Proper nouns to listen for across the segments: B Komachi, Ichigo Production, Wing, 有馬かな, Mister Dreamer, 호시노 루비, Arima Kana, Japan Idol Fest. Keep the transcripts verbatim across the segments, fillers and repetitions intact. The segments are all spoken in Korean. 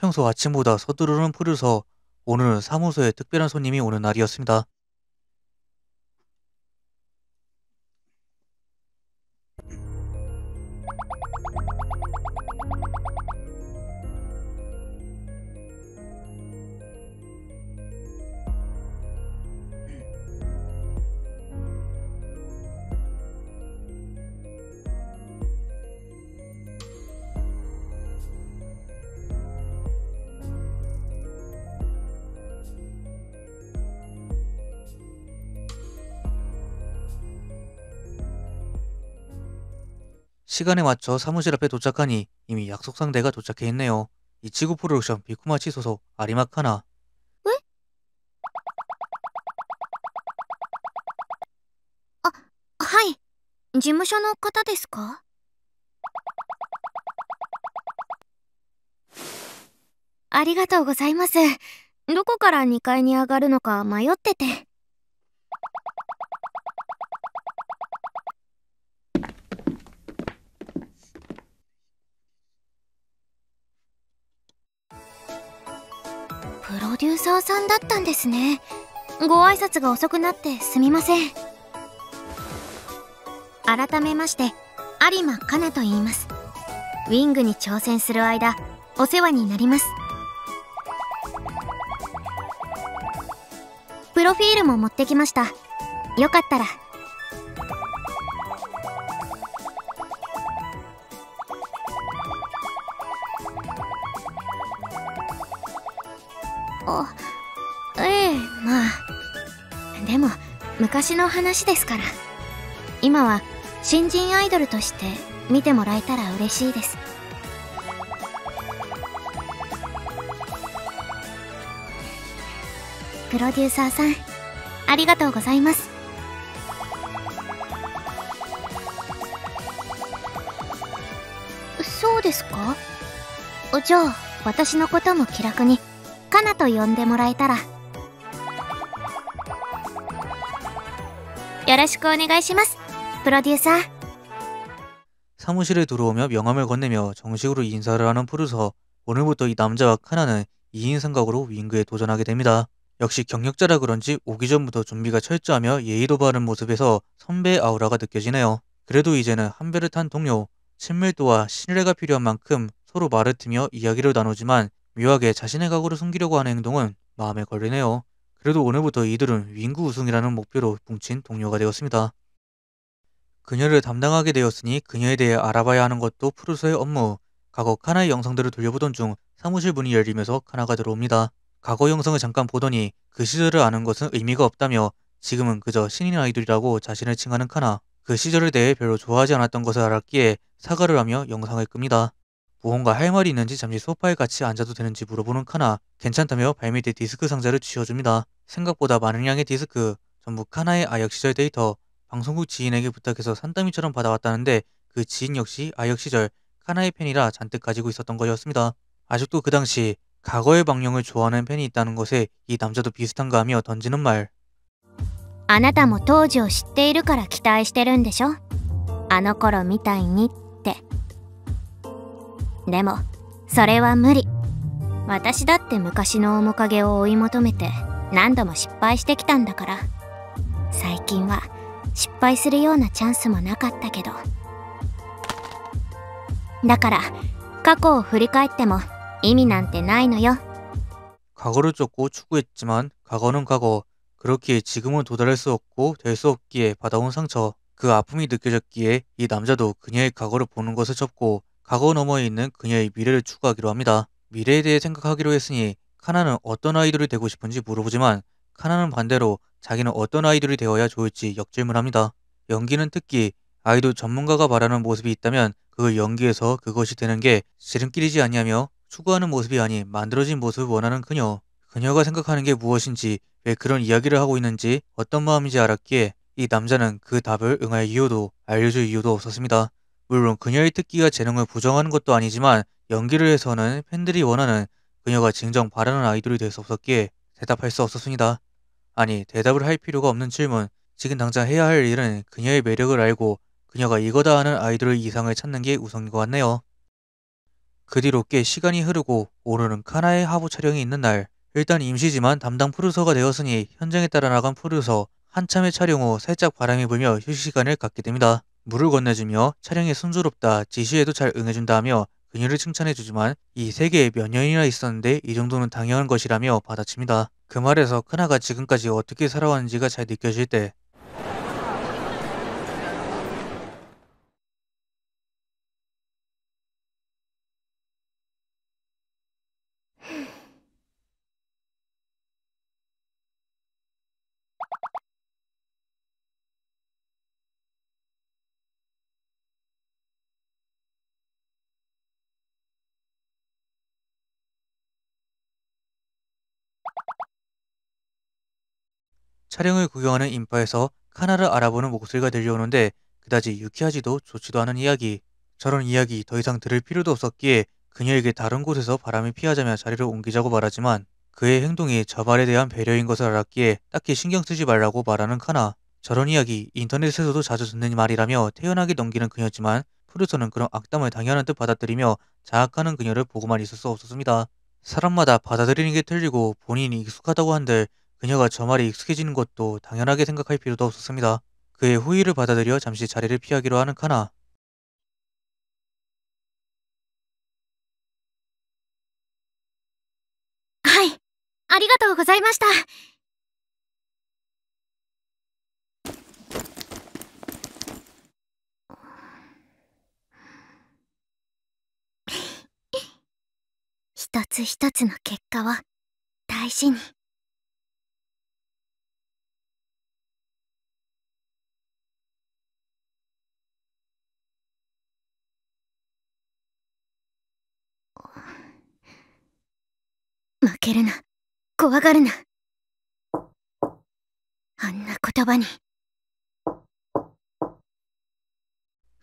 평소 아침보다 서두르는 풀이어서 오늘은 사무소에 특별한 손님이 오는 날이었습니다. 시간에 맞춰 사무실 앞에 도착하니 이미 약속 상대가 도착해 있네요. 이치구 프로덕션 비쿠마치 소속 아리마 카나. 왜? 아, 하이. 事務所の方ですか? 감사합니다. どこから 이階 に 上がるのか 迷ってて. 프로듀서 선だったんですね. 고挨拶が 遅くなってすみません. 改めまして 有馬 かなと言います. 윙に 挑戦する間 お世話になります. プロフィールも持ってきました. よかったら. 昔の話ですから。 今は新人アイドルとして見てもらえたら嬉しいです。プロデューサーさん、ありがとうございます。そうですか？じゃあ私のことも気楽にかなと呼んでもらえたら。 よろしくお願いします, プロデューサー. 사무실에 들어오며 명함을 건네며 정식으로 인사를 하는 푸르서. 오늘부터 이 남자와 카나는 이 인 삼각으로 윙그에 도전하게 됩니다. 역시 경력자라 그런지 오기 전부터 준비가 철저하며 예의도 바른 모습에서 선배의 아우라가 느껴지네요. 그래도 이제는 한 배를 탄 동료, 친밀도와 신뢰가 필요한 만큼 서로 말을 트며 이야기를 나누지만 묘하게 자신의 각오를 숨기려고 하는 행동은 마음에 걸리네요. 그래도 오늘부터 이들은 윙구 우승이라는 목표로 뭉친 동료가 되었습니다. 그녀를 담당하게 되었으니 그녀에 대해 알아봐야 하는 것도 프루서의 업무. 과거 카나의 영상들을 돌려보던 중 사무실 문이 열리면서 카나가 들어옵니다. 과거 영상을 잠깐 보더니 그 시절을 아는 것은 의미가 없다며 지금은 그저 신인 아이돌이라고 자신을 칭하는 카나. 그 시절에 대해 별로 좋아하지 않았던 것을 알았기에 사과를 하며 영상을 끕니다. 무언가 할 말이 있는지 잠시 소파에 같이 앉아도 되는지 물어보는 카나. 괜찮다며 발밑에 디스크 상자를 쥐어줍니다. 생각보다 많은 양의 디스크, 전부 카나의 아역 시절 데이터. 방송국 지인에게 부탁해서 산더미처럼 받아왔다는데 그 지인 역시 아역 시절 카나의 팬이라 잔뜩 가지고 있었던 거였습니다. 아직도 그 당시 과거의 방영을 좋아하는 팬이 있다는 것에 이 남자도 비슷한가 하며 던지는 말. あなたも当時を知っているから期待してるんでしょ?あの頃みたいに. でも、それは無理。私だって昔の面影を追い求めて何度も失敗してきたんだから。最近は失敗するようなチャンスもなかったけど。だから過去を振り返っても意味なんてないのよ。過去を쫓고 추구했지만過去는過去。그렇기에 지금은 도달할 수 없고 될 수 없기에 받아온 상처. 그 아픔이 느껴졌기에 이 남자도 그녀의 과거를 보는 것을 접고 과거 너머에 있는 그녀의 미래를 추구하기로 합니다. 미래에 대해 생각하기로 했으니 카나는 어떤 아이돌이 되고 싶은지 물어보지만 카나는 반대로 자기는 어떤 아이돌이 되어야 좋을지 역질문합니다. 연기는 특히 아이돌 전문가가 말하는 모습이 있다면 그걸 연기해서 그것이 되는 게 지름길이지 아니하며 추구하는 모습이 아닌 만들어진 모습을 원하는 그녀. 그녀가 생각하는 게 무엇인지, 왜 그런 이야기를 하고 있는지, 어떤 마음인지 알았기에 이 남자는 그 답을 응할 이유도 알려줄 이유도 없었습니다. 물론 그녀의 특기와 재능을 부정하는 것도 아니지만 연기를 해서는 팬들이 원하는 그녀가 진정 바라는 아이돌이 될 수 없었기에 대답할 수 없었습니다. 아니, 대답을 할 필요가 없는 질문. 지금 당장 해야 할 일은 그녀의 매력을 알고 그녀가 이거다 하는 아이돌의 이상을 찾는 게 우선인 것 같네요. 그 뒤로 꽤 시간이 흐르고 오늘은 카나의 하부 촬영이 있는 날. 일단 임시지만 담당 프로듀서가 되었으니 현장에 따라 나간 프로듀서 한참의 촬영 후 살짝 바람이 불며 휴식 시간을 갖게 됩니다. 물을 건네주며 촬영에 순조롭다, 지시에도 잘 응해준다며 그녀를 칭찬해주지만 이 세계에 몇 년이나 있었는데 이 정도는 당연한 것이라며 받아칩니다. 그 말에서 카나가 지금까지 어떻게 살아왔는지가 잘 느껴질 때 촬영을 구경하는 인파에서 카나를 알아보는 목소리가 들려오는데 그다지 유쾌하지도 좋지도 않은 이야기. 저런 이야기 더 이상 들을 필요도 없었기에 그녀에게 다른 곳에서 바람을 피하자며 자리를 옮기자고 말하지만 그의 행동이 저발에 대한 배려인 것을 알았기에 딱히 신경 쓰지 말라고 말하는 카나. 저런 이야기 인터넷에서도 자주 듣는 말이라며 태연하게 넘기는 그녀지만 프로듀서는 그런 악담을 당연한 듯 받아들이며 자학하는 그녀를 보고만 있을 수 없었습니다. 사람마다 받아들이는 게 틀리고 본인이 익숙하다고 한들 그녀가 저 말에 익숙해지는 것도 당연하게 생각할 필요도 없었습니다. 그의 호의를 받아들여 잠시 자리를 피하기로 하는 카나. 하이, 아리가토우 고자이마시타. 하나하나의 결과를 중요히負けるな、 怖がるな。 あんな言葉に.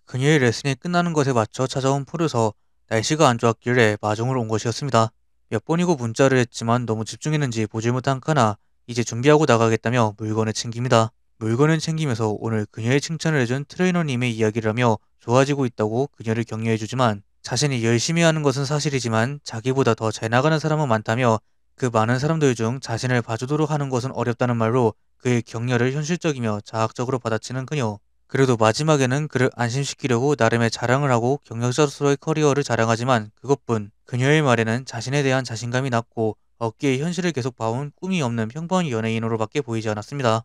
그녀의 레슨이 끝나는 것에 맞춰 찾아온 프로듀서. 날씨가 안 좋았길래 마중을 온 것이었습니다. 몇 번이고 문자를 했지만 너무 집중했는지 보질 못한 카나. 이제 준비하고 나가겠다며 물건을 챙깁니다. 물건을 챙기면서 오늘 그녀의 칭찬을 해준 트레이너님의 이야기를 하며 좋아지고 있다고 그녀를 격려해주지만 자신이 열심히 하는 것은 사실이지만 자기보다 더 잘 나가는 사람은 많다며 그 많은 사람들 중 자신을 봐주도록 하는 것은 어렵다는 말로 그의 격려를 현실적이며 자학적으로 받아치는 그녀. 그래도 마지막에는 그를 안심시키려고 나름의 자랑을 하고 경력자로서의 커리어를 자랑하지만 그것뿐. 그녀의 말에는 자신에 대한 자신감이 낮고 어깨에 현실을 계속 봐온 꿈이 없는 평범한 연예인으로밖에 보이지 않았습니다.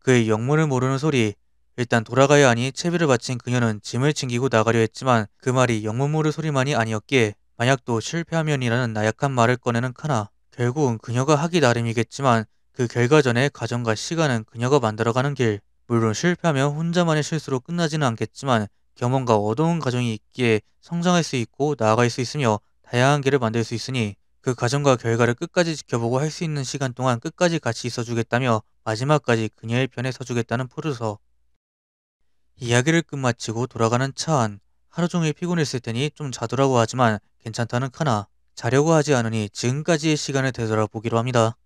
그의 영문을 모르는 소리. 일단 돌아가야 하니 채비를 바친 그녀는 짐을 챙기고 나가려 했지만 그 말이 영문 모를 소리만이 아니었기에 만약 또 실패하면이라는 나약한 말을 꺼내는 카나. 결국은 그녀가 하기 나름이겠지만 그 결과 전에 가정과 시간은 그녀가 만들어가는 길. 물론 실패하면 혼자만의 실수로 끝나지는 않겠지만 경험과 어두운 가정이 있기에 성장할 수 있고 나아갈 수 있으며 다양한 길을 만들 수 있으니 그 가정과 결과를 끝까지 지켜보고 할 수 있는 시간 동안 끝까지 같이 있어주겠다며 마지막까지 그녀의 편에 서주겠다는 프로듀서. 이야기를 끝마치고 돌아가는 차 안. 하루 종일 피곤했을 테니 좀 자두라고 하지만 괜찮다는 카나. 자려고 하지 않으니 지금까지의 시간을 되돌아보기로 합니다.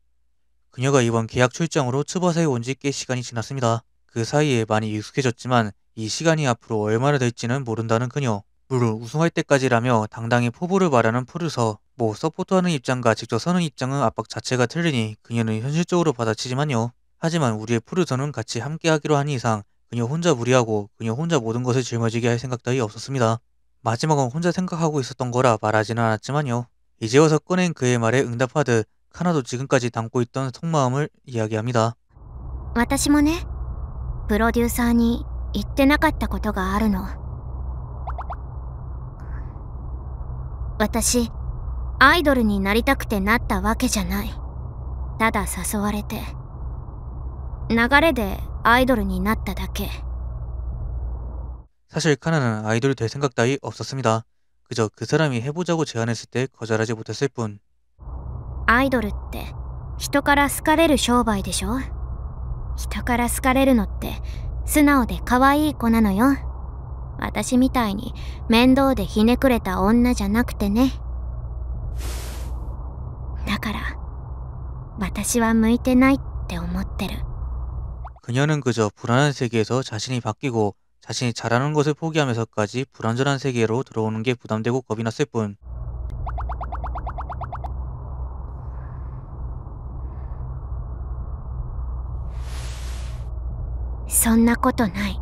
그녀가 이번 계약 출장으로 츠바사에 온 지 꽤 시간이 지났습니다. 그 사이에 많이 익숙해졌지만 이 시간이 앞으로 얼마나 될지는 모른다는 그녀. 물론 우승할 때까지라며 당당히 포부를 말하는 프로듀서. 뭐 서포트하는 입장과 직접 서는 입장은 압박 자체가 틀리니 그녀는 현실적으로 받아치지만요. 하지만 우리의 프로듀서는 같이 함께 하기로 한 이상 그녀 혼자 무리하고 그녀 혼자 모든 것을 짊어지게 할 생각 따위 없었습니다. 마지막은 혼자 생각하고 있었던 거라 말하지는 않았지만요. 이제 와서 꺼낸 그의 말에 응답하듯 카나도 지금까지 담고 있던 속마음을 이야기합니다. 私もね、プロデューサーに言ってなかったことがあるの。私 アイドルになりたくてなったわけじゃない。ただ誘われて流れでアイドルになっただけ。 사실 카나는 아이돌이 될 생각 따위 없었습니다. 그저 그 사람이 해보자고 제안했을 때 거절하지 못했을 뿐. 아이돌って人から好かれる商売でしょ。人から好かれるのって素直で可愛い子なのよ。私みたいに面倒でひねくれた女じゃなくてね。だから私は向いてないって思ってる. 그녀는 그저 불안한 세계에서 자신이 바뀌고 자신이 잘하는 것을 포기하면서까지 불완전한 세계로 들어오는 게 부담되고 겁이 났을 뿐.そんなことない。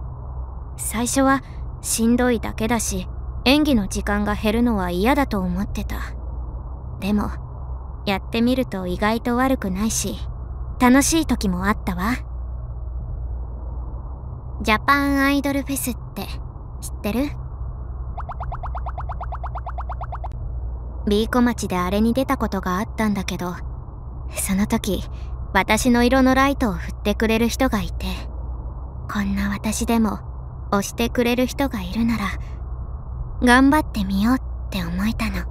最初はしんどいだけだし、演技の時間が減るのは嫌だと思ってた。でも、やってみると意外と悪くないし、楽しい時もあったわ。 ジャパンアイドルフェスって知ってる? B小町であれに出たことがあったんだけど、その時私の色のライトを振ってくれる人がいて、こんな私でも押してくれる人がいるなら頑張ってみようって思えたの.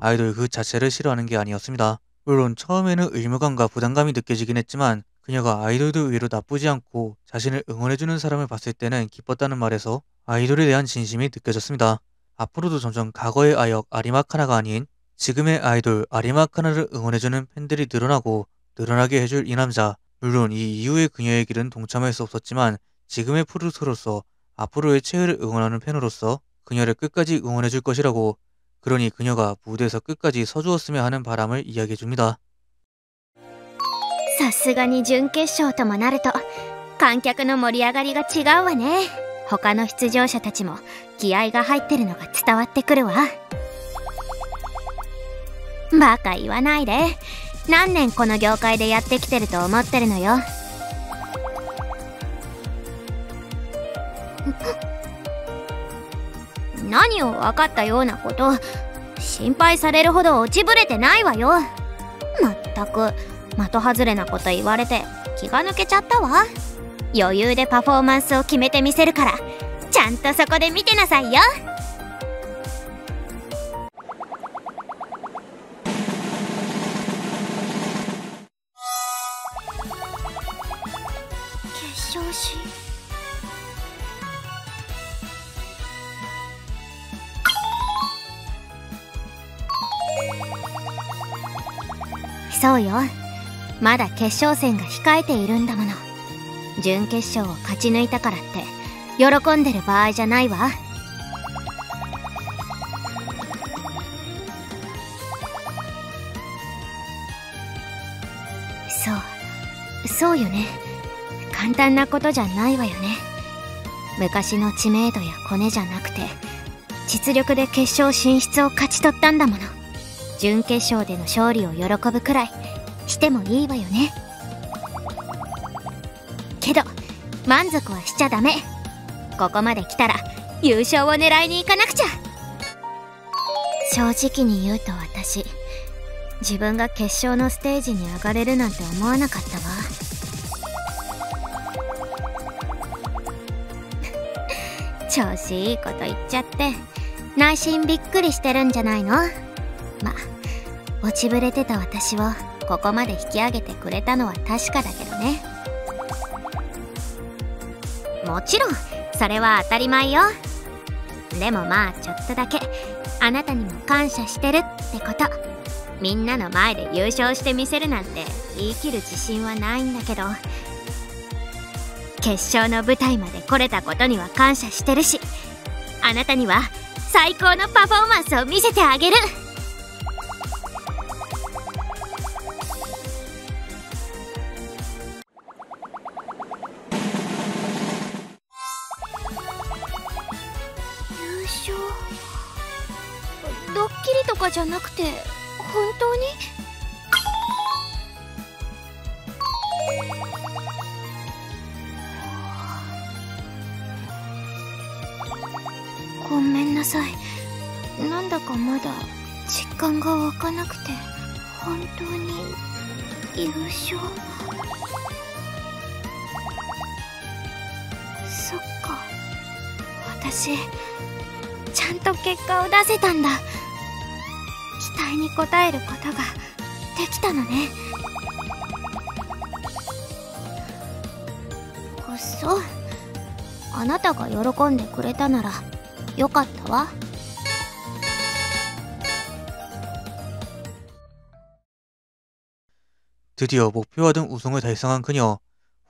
アイドル그 자체를 싫어하는 게 아니었습니다. 물론 처음에는 의무감과 부담감이 느껴지긴 했지만 그녀가 아이돌도 의외로 나쁘지 않고 자신을 응원해주는 사람을 봤을 때는 기뻤다는 말에서 아이돌에 대한 진심이 느껴졌습니다. 앞으로도 점점 과거의 아역 아리마카나가 아닌 지금의 아이돌 아리마카나를 응원해주는 팬들이 늘어나고 늘어나게 해줄 이 남자. 물론 이 이후의 그녀의 길은 동참할 수 없었지만 지금의 프로듀서로서 앞으로의 최애를 응원하는 팬으로서 그녀를 끝까지 응원해줄 것이라고, 그러니 그녀가 무대에서 끝까지 서주었으면 하는 바람을 이야기해줍니다. さすがに準決勝ともなると観客の盛り上がりが違うわね。他の出場者たちも気合が入ってるのが伝わってくるわ。バカ言わないで。何年この業界でやってきてると思ってるのよ。何を分かったようなこと心配されるほど落ちぶれてないわよ。まったく。 的外れなこと言われて気が抜けちゃったわ。余裕でパフォーマンスを決めてみせるから、ちゃんとそこで見てなさいよ。決勝シーン。そうよ。 まだ決勝戦が控えているんだもの。準決勝を勝ち抜いたからって喜んでる場合じゃないわ。そうそうよね。簡単なことじゃないわよね。昔の知名度やコネじゃなくて実力で決勝進出を勝ち取ったんだもの。準決勝での勝利を喜ぶくらい してもいいわよね。けど満足はしちゃダメ。ここまで来たら優勝を狙いに行かなくちゃ。正直に言うと私、自分が決勝のステージに上がれるなんて思わなかったわ。調子いいこと言っちゃって内心びっくりしてるんじゃないの。まあ落ちぶれてた私を ここまで引き上げてくれたのは確かだけどね。もちろんそれは当たり前よ。でもまあちょっとだけあなたにも感謝してるってこと。みんなの前で優勝してみせるなんて言い切る自信はないんだけど、決勝の舞台まで来れたことには感謝してるし、あなたには最高のパフォーマンスを見せてあげる。 じゃなくて本当にごめんなさい。なんだかまだ実感が湧かなくて。本当に優勝。そっか、私ちゃんと結果を出せたんだ。 期待に応えることができたのね。うっそ、あなたが喜んでくれたならよかったわ。 드디어 목표와 등 우승을 달성한 그녀.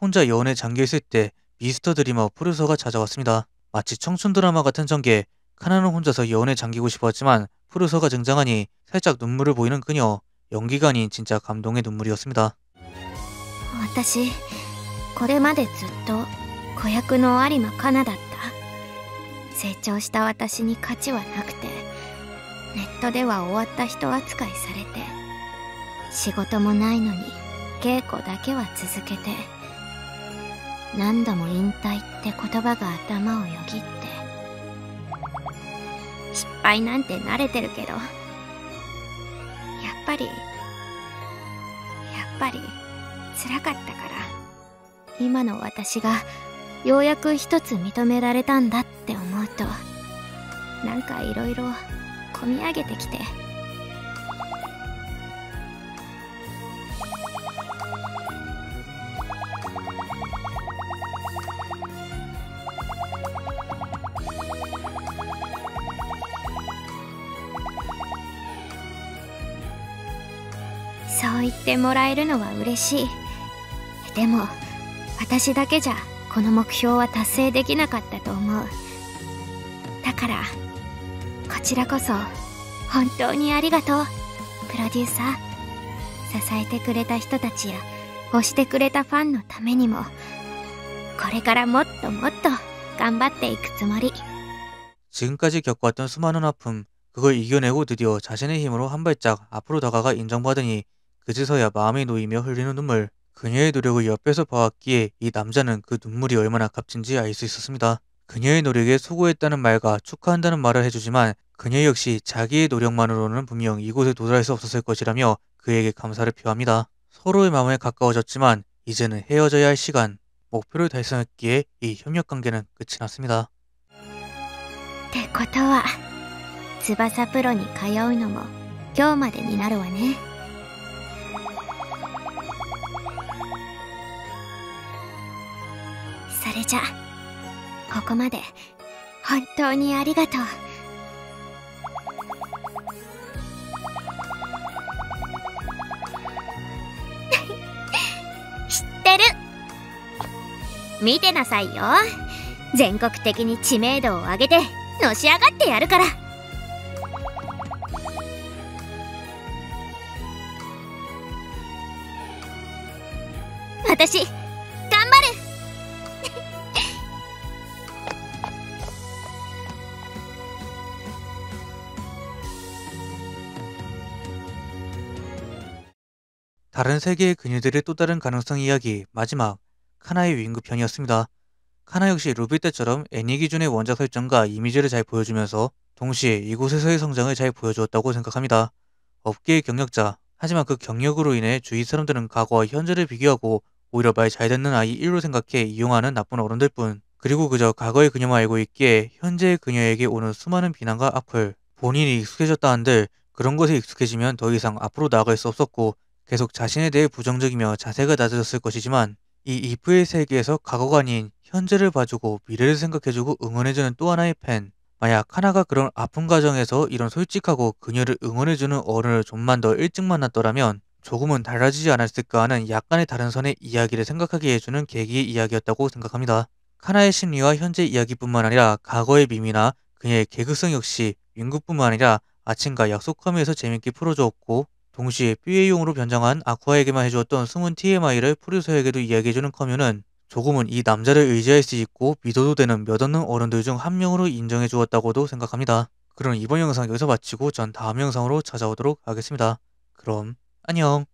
혼자 여원에 잠겨있을 때 미스터 드리머 프로듀서가 찾아왔습니다. 마치 청춘 드라마 같은 전개, 카나는 혼자서 여원에 잠기고 싶었지만 프로듀서가 등장하니 살짝 눈물을 보이는 그녀. 연기가 아닌 진짜 감동의 눈물이었습니다. 私、これまでずっと子役の有馬かなだった。成長した私に価値はなくて、ネットでは終わった人扱いされて、仕事もないのに稽古だけは続けて、 何度も引退って言葉が頭をよぎって、失敗なんて慣れてるけど、やっぱりやっぱり辛かったから、今の私がようやく一つ認められたんだって思うと、なんかいろいろこみ上げてきて。 そう言ってもらえるのは嬉しい。でも私だけじゃこの目標は達成できなかったと思う。だからこちらこそ本当にありがとうプロデューサー。支えてくれた人たちや推してくれたファンのためにもこれからもっともっと頑張っていくつもり。 지금까지 겪어왔던 수많은 아픔, 그걸 이겨내고 드디어 자신의 힘으로 한 발짝 앞으로 다가가 인정받으니 그제서야 마음이 놓이며 흘리는 눈물. 그녀의 노력을 옆에서 봐왔기에 이 남자는 그 눈물이 얼마나 값진지 알 수 있었습니다. 그녀의 노력에 수고했다는 말과 축하한다는 말을 해주지만 그녀 역시 자기의 노력만으로는 분명 이곳에 도달할 수 없었을 것이라며 그에게 감사를 표합니다. 서로의 마음에 가까워졌지만 이제는 헤어져야 할 시간. 목표를 달성했기에 이 협력관계는 끝이 났습니다. ってことは、翼プロに通うのも今日までになるわね。 それじゃ、ここまで本当にありがとう。 知ってる。見てなさいよ。全国的に知名度を上げてのし上がってやるから。 私 다른 세계의 그녀들의 또 다른 가능성 이야기, 마지막 카나의 윙그 편이었습니다. 카나 역시 루비 때처럼 애니 기준의 원작 설정과 이미지를 잘 보여주면서 동시에 이곳에서의 성장을 잘 보여주었다고 생각합니다. 업계의 경력자, 하지만 그 경력으로 인해 주위 사람들은 과거와 현재를 비교하고 오히려 말 잘 듣는 아이 일로 생각해 이용하는 나쁜 어른들 뿐, 그리고 그저 과거의 그녀만 알고 있기에 현재의 그녀에게 오는 수많은 비난과 악플, 본인이 익숙해졌다 한들 그런 것에 익숙해지면 더 이상 앞으로 나아갈 수 없었고 계속 자신에 대해 부정적이며 자세가 낮아졌을 것이지만 이 이프의 세계에서 과거가 아닌 현재를 봐주고 미래를 생각해주고 응원해주는 또 하나의 팬. 만약 카나가 그런 아픈 과정에서 이런 솔직하고 그녀를 응원해주는 어른을 좀만 더 일찍 만났더라면 조금은 달라지지 않았을까 하는 약간의 다른 선의 이야기를 생각하게 해주는 계기의 이야기였다고 생각합니다. 카나의 심리와 현재 이야기뿐만 아니라 과거의 밈이나 그녀의 개그성 역시 윙구뿐만 아니라 아침과 약속하면서 재밌게 풀어주었고 동시에 뷰에용으로 변장한 아쿠아에게만 해주었던 숨은 티엠아이를 프로듀서에게도 이야기해주는 커뮤는 조금은 이 남자를 의지할 수 있고 믿어도 되는 몇 없는 어른들 중 한 명으로 인정해주었다고도 생각합니다. 그럼 이번 영상 여기서 마치고 전 다음 영상으로 찾아오도록 하겠습니다. 그럼 안녕.